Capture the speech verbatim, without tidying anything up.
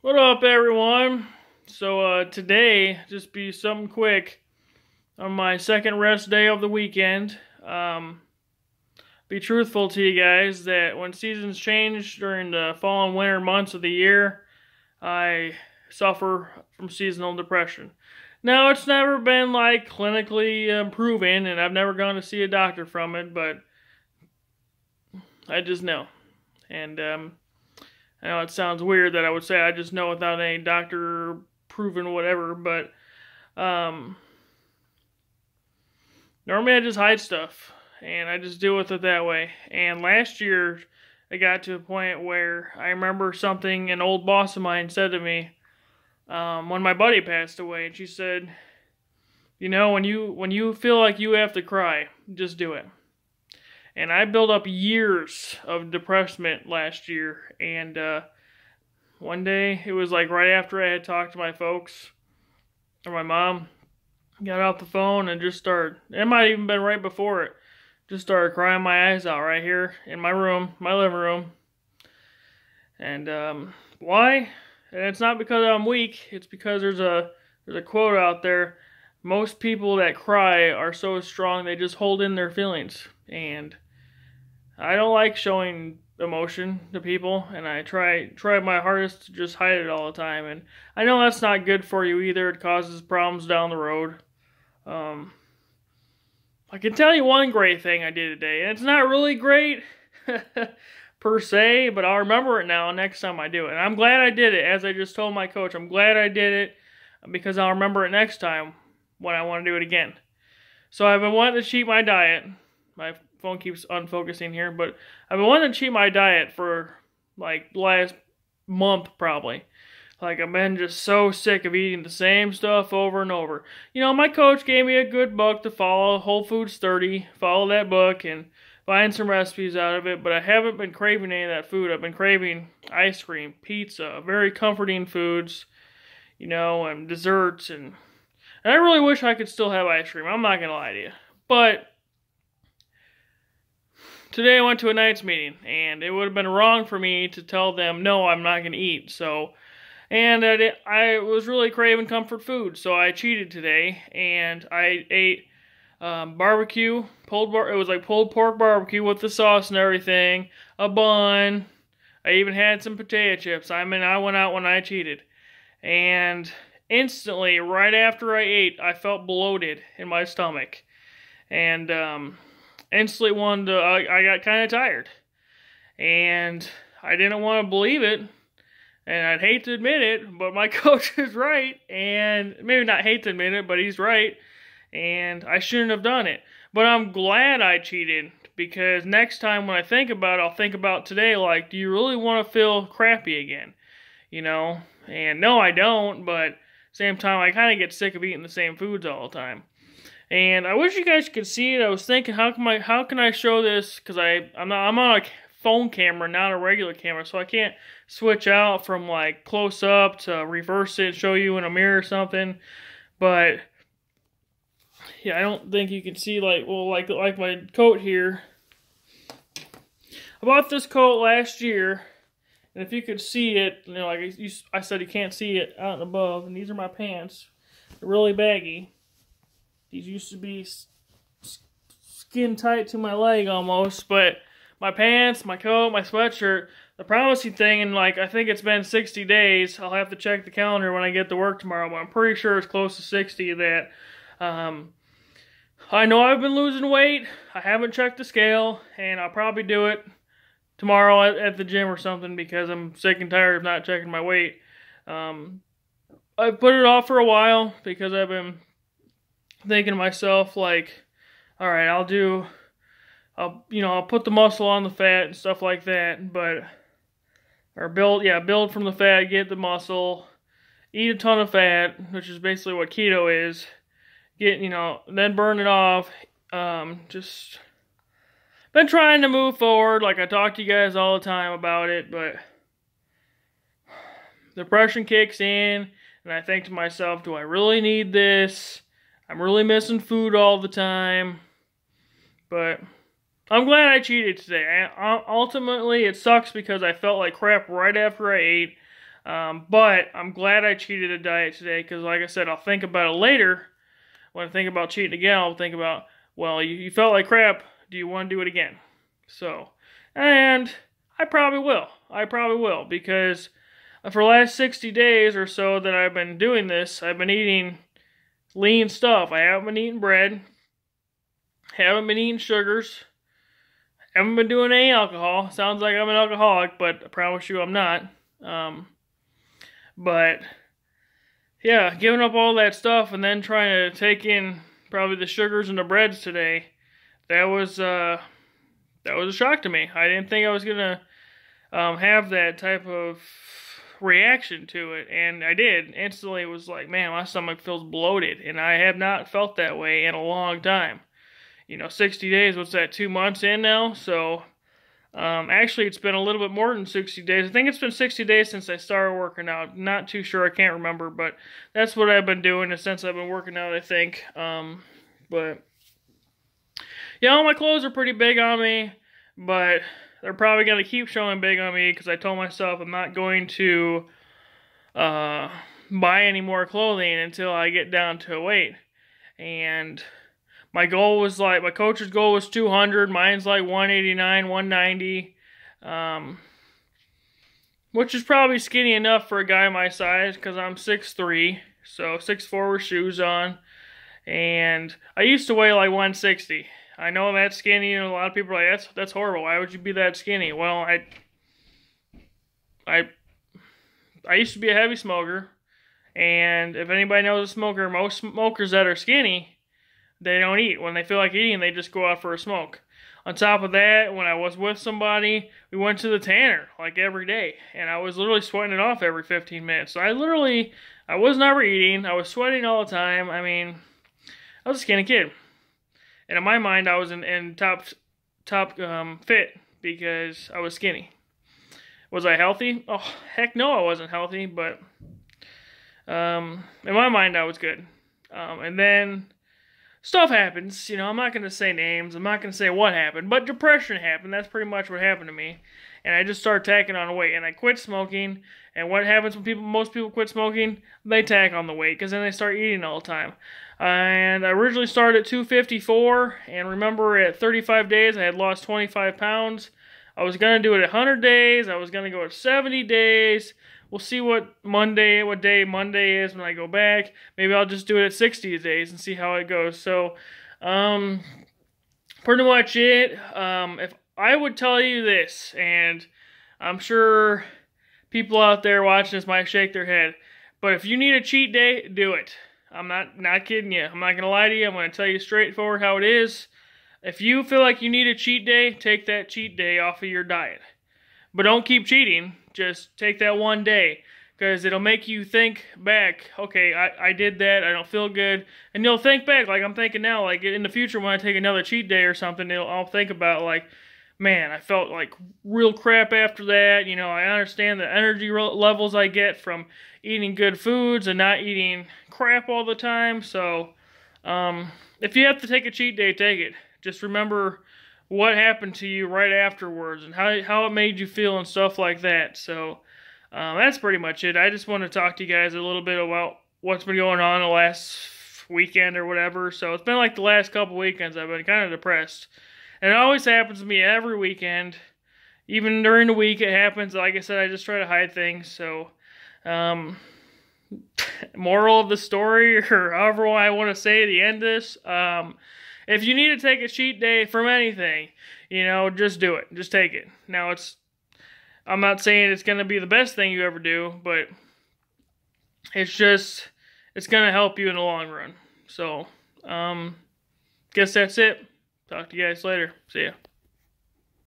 What up, everyone? So uh, today, just be something quick on my second rest day of the weekend. Um, be truthful to you guys that when seasons change during the fall and winter months of the year, I suffer from seasonal depression. Now, it's never been like clinically uh, proven, and I've never gone to see a doctor from it, but I just know. And um, I know it sounds weird that I would say I just know without any doctor proven whatever, but um, normally I just hide stuff, and I just deal with it that way. And last year, I got to a point where I remember something an old boss of mine said to me um, when my buddy passed away, and she said, you know, when you, when you feel like you have to cry, just do it. And I built up years of depression last year. And uh, one day, it was like right after I had talked to my folks, or my mom, got off the phone and just started, it might have even been right before it, just started crying my eyes out right here in my room, my living room. And um, why? And it's not because I'm weak. It's because there's a, there's a quote out there. Most people that cry are so strong, they just hold in their feelings. And I don't like showing emotion to people, and I try try my hardest to just hide it all the time. And I know that's not good for you either. It causes problems down the road. Um, I can tell you one great thing I did today, and it's not really great per se, but I'll remember it now next time I do it. And I'm glad I did it, as I just told my coach. I'm glad I did it because I'll remember it next time when I want to do it again. So I've been wanting to cheat my diet. My phone keeps unfocusing here, but I've been wanting to cheat my diet for like last month probably. Like I've been just so sick of eating the same stuff over and over. You know, my coach gave me a good book to follow, Whole Foods thirty. Follow that book and find some recipes out of it, but I haven't been craving any of that food. I've been craving ice cream, pizza, very comforting foods, you know, and desserts. And, and I really wish I could still have ice cream. I'm not going to lie to you. But today I went to a Knights meeting, and it would have been wrong for me to tell them, no, I'm not going to eat. So, and I, did, I was really craving comfort food, so I cheated today, and I ate um, barbecue, pulled bar it was like pulled pork barbecue with the sauce and everything, a bun, I even had some potato chips. I mean, I went out when I cheated, and instantly, right after I ate, I felt bloated in my stomach, and um... instantly wanted to, I, I got kind of tired, and I didn't want to believe it, and I'd hate to admit it, but my coach is right, and maybe not hate to admit it, but he's right, and I shouldn't have done it, but I'm glad I cheated, because next time when I think about it, I'll think about today, like, do you really want to feel crappy again, you know, and no, I don't, but same time, I kind of get sick of eating the same foods all the time. And I wish you guys could see it. I was thinking, how can I, how can I show this? Because I, I'm not, I'm on a phone camera, not a regular camera, so I can't switch out from like close up to reverse it and show you in a mirror or something. But yeah, I don't think you can see like, well, like like my coat here. I bought this coat last year, and if you could see it, you know, like you, I said, you can't see it out and above. And these are my pants. They're really baggy. These used to be skin tight to my leg almost, but my pants, my coat, my sweatshirt, the promising thing, and like, I think it's been sixty days, I'll have to check the calendar when I get to work tomorrow, but I'm pretty sure it's close to sixty that, um, I know I've been losing weight, I haven't checked the scale, and I'll probably do it tomorrow at, at the gym or something, because I'm sick and tired of not checking my weight. um, I put it off for a while, because I've been thinking to myself, like, all right, I'll do, I'll, you know, I'll put the muscle on the fat and stuff like that, but, or build, yeah, build from the fat, get the muscle, eat a ton of fat, which is basically what keto is, get, you know, then burn it off, um, just been trying to move forward, like I talk to you guys all the time about it, but depression kicks in, and I think to myself, do I really need this? I'm really missing food all the time, but I'm glad I cheated today. I, ultimately, it sucks because I felt like crap right after I ate. Um, but I'm glad I cheated a diet today, because like I said, I'll think about it later. When I think about cheating again, I'll think about, well, you, you felt like crap. Do you want to do it again? So, and I probably will. I probably will, because for the last sixty days or so that I've been doing this, I've been eating lean stuff. I haven't been eating bread. Haven't been eating sugars. Haven't been doing any alcohol. Sounds like I'm an alcoholic, but I promise you I'm not. Um, but, yeah, giving up all that stuff and then trying to take in probably the sugars and the breads today, that was, uh, that was a shock to me. I didn't think I was going to um, have that type of reaction to it, and I did. Instantly it was like, man, my stomach feels bloated, and I have not felt that way in a long time. You know, sixty days, what's that, two months in now? So, um, actually, it's been a little bit more than sixty days. I think it's been sixty days since I started working out. Not too sure, I can't remember, but that's what I've been doing since I've been working out, I think. Um, but, yeah, all my clothes are pretty big on me, but they're probably going to keep showing big on me, because I told myself I'm not going to uh, buy any more clothing until I get down to a weight. And my goal was like, my coach's goal was two hundred. Mine's like one eighty-nine, one ninety. Um, which is probably skinny enough for a guy my size, because I'm six three. So six four with shoes on. And I used to weigh like one sixty. I know that's skinny, and a lot of people are like, that's that's horrible. Why would you be that skinny? Well, I, I, I used to be a heavy smoker. And if anybody knows a smoker, most smokers that are skinny, they don't eat. When they feel like eating, they just go out for a smoke. On top of that, when I was with somebody, we went to the tanner, like, every day. And I was literally sweating it off every fifteen minutes. So I literally, I was never eating. I was sweating all the time. I mean, I was a skinny kid. And in my mind, I was in, in top top um, fit because I was skinny. Was I healthy? Oh, heck no, I wasn't healthy. But um, in my mind, I was good. Um, and then stuff happens, you know, I'm not going to say names, I'm not going to say what happened, but depression happened. That's pretty much what happened to me, and I just started tacking on weight, and I quit smoking, and what happens when people, most people quit smoking? They tack on the weight, because then they start eating all the time, and I originally started at two fifty-four, and remember at thirty-five days, I had lost twenty-five pounds. I was going to do it at one hundred days, I was going to go at seventy days. We'll see what Monday, what day Monday is when I go back. Maybe I'll just do it at sixty days and see how it goes. So, um, pretty much it. Um, if I would tell you this, and I'm sure people out there watching this might shake their head, but if you need a cheat day, do it. I'm not, not kidding you. I'm not going to lie to you. I'm going to tell you straightforward how it is. If you feel like you need a cheat day, take that cheat day off of your diet. But don't keep cheating. Just take that one day, because it'll make you think back, okay, I, I did that, I don't feel good, and you'll think back, like I'm thinking now, like in the future when I take another cheat day or something, it'll, I'll think about like, man, I felt like real crap after that, you know, I understand the energy levels I get from eating good foods and not eating crap all the time. So um, if you have to take a cheat day, take it. Just remember what happened to you right afterwards, and how how it made you feel and stuff like that. So um, that's pretty much it. I just want to talk to you guys a little bit about what's been going on the last weekend or whatever. So it's been like the last couple weekends I've been kind of depressed. And it always happens to me every weekend. Even during the week it happens. Like I said, I just try to hide things. So um, moral of the story, or however I want to say at the end of this, um, if you need to take a cheat day from anything, you know, just do it. Just take it. Now, it's, I'm not saying it's going to be the best thing you ever do, but it's just, it's going to help you in the long run. So, um, guess that's it. Talk to you guys later. See ya.